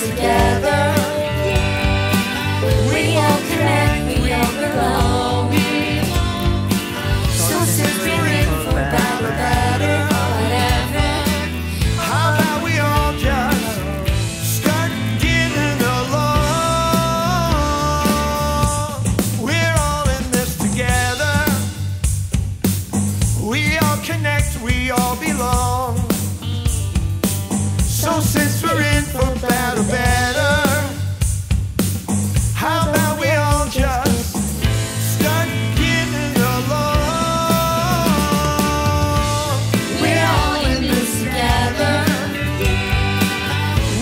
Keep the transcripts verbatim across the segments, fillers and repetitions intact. together. We all connect, we all belong. So since we're in for better, better, whatever, how about we all just start getting along? We're all in this together. We all connect, we all belong. So since we're in for better, better, how about we all just start getting along? We're all in this together.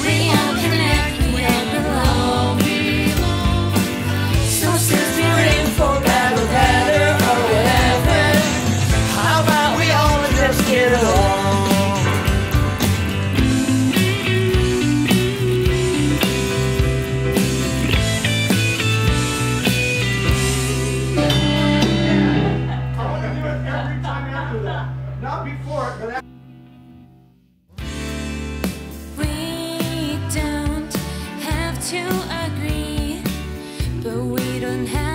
We all connect, we all belong. So since we're in for better, better, or whatever, how about we all just get along? Not before it, but after. We don't have to agree, but we don't have